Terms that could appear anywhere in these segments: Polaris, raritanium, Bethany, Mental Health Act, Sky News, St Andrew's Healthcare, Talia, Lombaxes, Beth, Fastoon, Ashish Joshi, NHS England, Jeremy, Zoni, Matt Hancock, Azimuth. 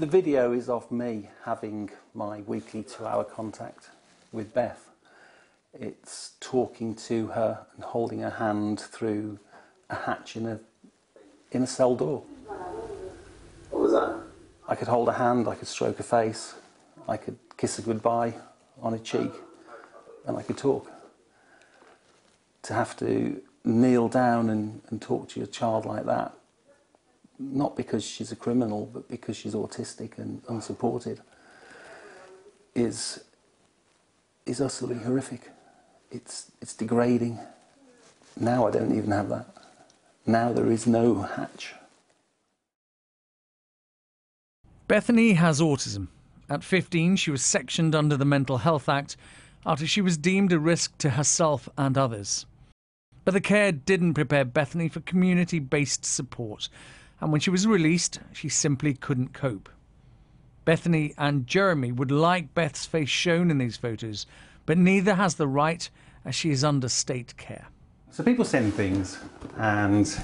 The video is of me having my weekly 2-hour contact with Beth. It's talking to her and holding her hand through a hatch in a cell door. What was that? I could hold her hand, I could stroke her face, I could kiss her goodbye on her cheek, and I could talk. To have to kneel down and talk to your child like that, not because she's a criminal, but because she's autistic and unsupported, is utterly horrific. It's degrading. Now I don't even have that. Now there is no hatch. Bethany has autism. At 15, she was sectioned under the Mental Health Act after she was deemed a risk to herself and others. But the care didn't prepare Bethany for community-based support, and when she was released, she simply couldn't cope. Bethany and Jeremy would like Beth's face shown in these photos, but neither has the right, as she is under state care. So people send things, and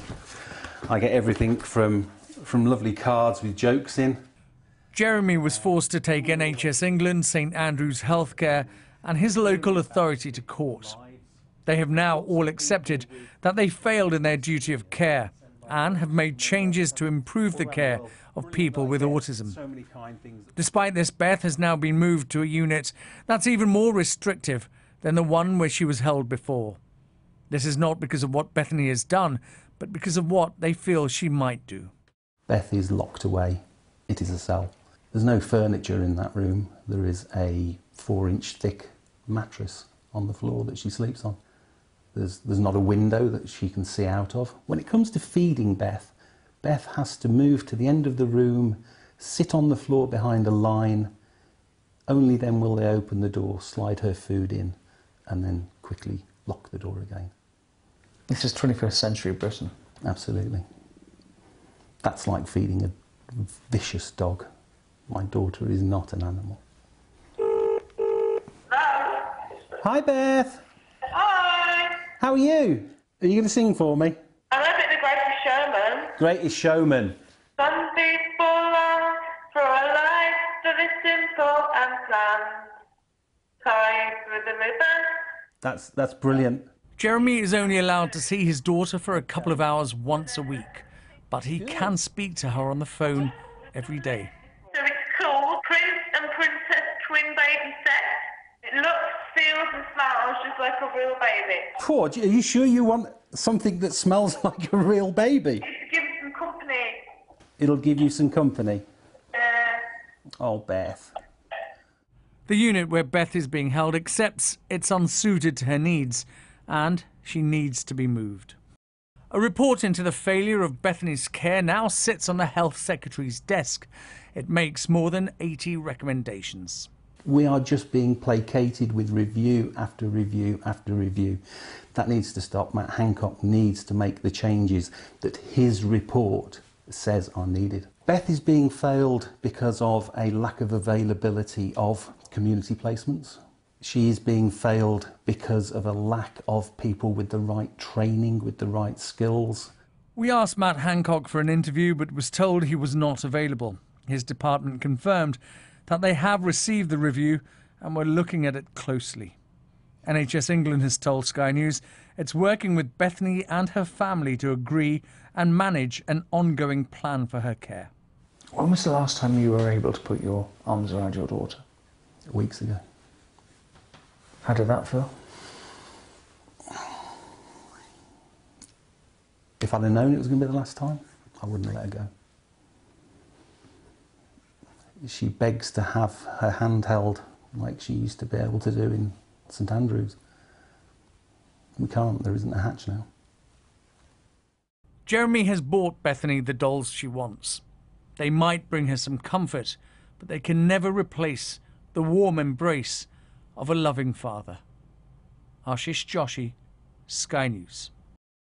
I get everything from lovely cards with jokes in. Jeremy was forced to take NHS England, St Andrew's Healthcare, and his local authority to court. They have now all accepted that they failed in their duty of care and have made changes to improve the care of people with autism. Despite this, Beth has now been moved to a unit that's even more restrictive than the one where she was held before. This is not because of what Bethany has done, but because of what they feel she might do. Beth is locked away. It is a cell. There's no furniture in that room. There is a 4-inch thick mattress on the floor that she sleeps on. There's not a window that she can see out of. When it comes to feeding Beth, Beth has to move to the end of the room, sit on the floor behind a line. Only then will they open the door, slide her food in, and then quickly lock the door again. This is 21st century Britain. Absolutely. That's like feeding a vicious dog. My daughter is not an animal. Hi, Beth. Hi. How are you? Are you going to sing for me? I'm a bit the Greatest Showman. Greatest Showman. Some people long for a life that is simple and planned, tied with a ribbon. That's brilliant. Jeremy is only allowed to see his daughter for a couple of hours once a week, but he can speak to her on the phone every day. So it's called Prince and Princess Twin Baby Set. It looks, feels and smells just like a real baby. Poor, are you sure you want something that smells like a real baby? It gives some company. It'll give you some company? Oh, Beth. The unit where Beth is being held accepts it's unsuited to her needs, and she needs to be moved. A report into the failure of Bethany's care now sits on the Health Secretary's desk. It makes more than 80 recommendations. We are just being placated with review after review after review. That needs to stop. Matt Hancock needs to make the changes that his report says are needed. Beth is being failed because of a lack of availability of community placements. She is being failed because of a lack of people with the right training, with the right skills. We asked Matt Hancock for an interview, but was told he was not available. His department confirmed that they have received the review and were looking at it closely. NHS England has told Sky News it's working with Bethany and her family to agree and manage an ongoing plan for her care. When was the last time you were able to put your arms around your daughter? Weeks ago. How did that feel? If I'd have known it was going to be the last time, I wouldn't have let her go. She begs to have her hand held like she used to be able to do in St Andrews. We can't, there isn't a hatch now. Jeremy has bought Bethany the dolls she wants. They might bring her some comfort, but they can never replace the warm embrace of a loving father. Ashish Joshi, Sky News.